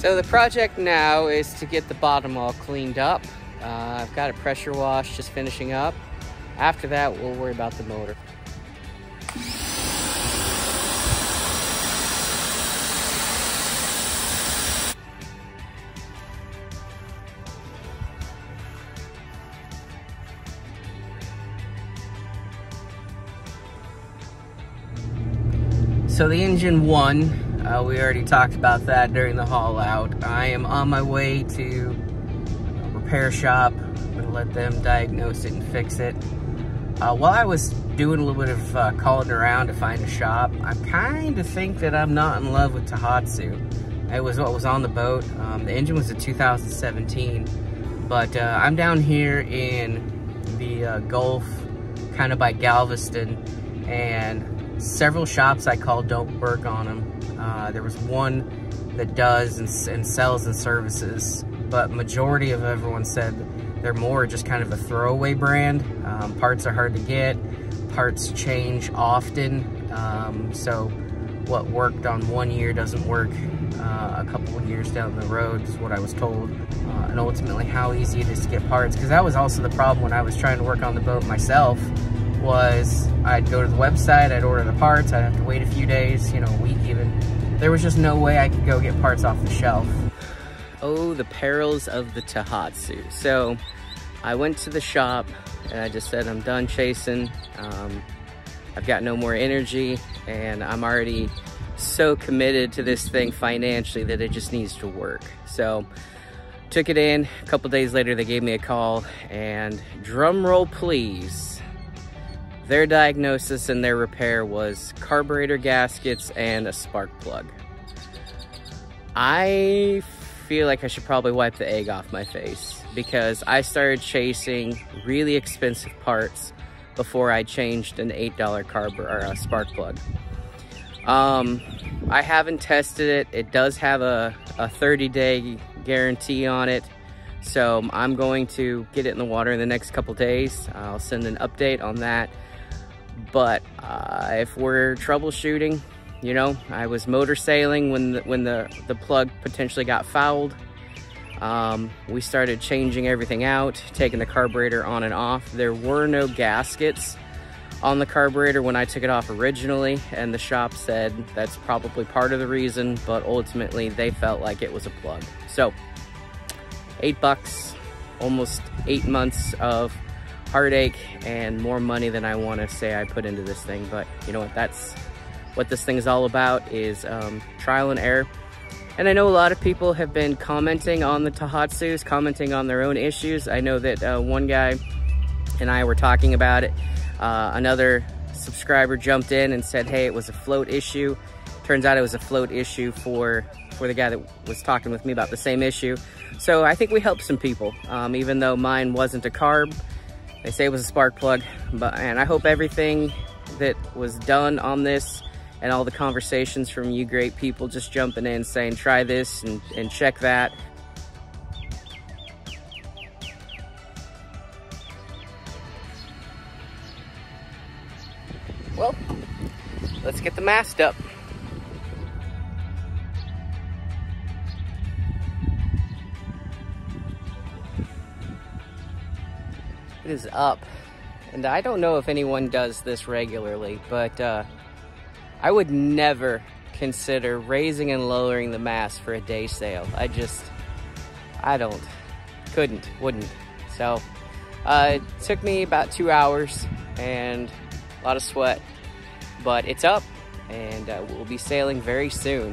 So the project now is to get the bottom all cleaned up. I've got a pressure wash just finishing up. After that, we'll worry about the motor. So the engine one, we already talked about that during the haul out. I am on my way to a repair shop. I'm gonna let them diagnose it and fix it. While I was doing a little bit of calling around to find a shop, I kind of think that I'm not in love with Tohatsu. It was what was on the boat. The engine was a 2017, but I'm down here in the Gulf, kind of by Galveston, and several shops I called don't work on them. There was one that does and sells and services, but majority of everyone said they're more just kind of a throwaway brand. Parts are hard to get, parts change often, so what worked on one year doesn't work a couple of years down the road is what I was told, and ultimately how easy it is to get parts, because that was also the problem when I was trying to work on the boat myself. Was I'd go to the website, I'd order the parts, I'd have to wait a few days, you know, a week even. There was just no way I could go get parts off the shelf. Oh, the perils of the Tohatsu. So I went to the shop and I just said, I'm done chasing. I've got no more energy and I'm already so committed to this thing financially that it just needs to work. So took it in, a couple days later, they gave me a call and drum roll please. Their diagnosis and their repair was carburetor gaskets and a spark plug. I feel like I should probably wipe the egg off my face because I started chasing really expensive parts before I changed an $8 carburetor spark plug. I haven't tested it. It does have a 30-day guarantee on it. So I'm going to get it in the water in the next couple days. I'll send an update on that. But if we're troubleshooting, you know, I was motor sailing when the plug potentially got fouled. We started changing everything out, taking the carburetor on and off. There were no gaskets on the carburetor when I took it off originally, and the shop said that's probably part of the reason, but ultimately they felt like it was a plug. So $8, almost 8 months of heartache and more money than I want to say I put into this thing, but you know what, that's what this thing is all about, is trial and error. And I know a lot of people have been commenting on the Tohatsus, commenting on their own issues. I know that one guy and I were talking about it. Another subscriber jumped in and said, hey, it was a float issue. Turns out it was a float issue for the guy that was talking with me about the same issue. So I think we helped some people, even though mine wasn't a carb. They say it was a spark plug, and I hope everything that was done on this and all the conversations from you great people just jumping in saying, try this and check that. Well, let's get the mast up. Is up, and I don't know if anyone does this regularly, but I would never consider raising and lowering the mast for a day sail. I just wouldn't. So it took me about 2 hours and a lot of sweat, but it's up and we'll be sailing very soon.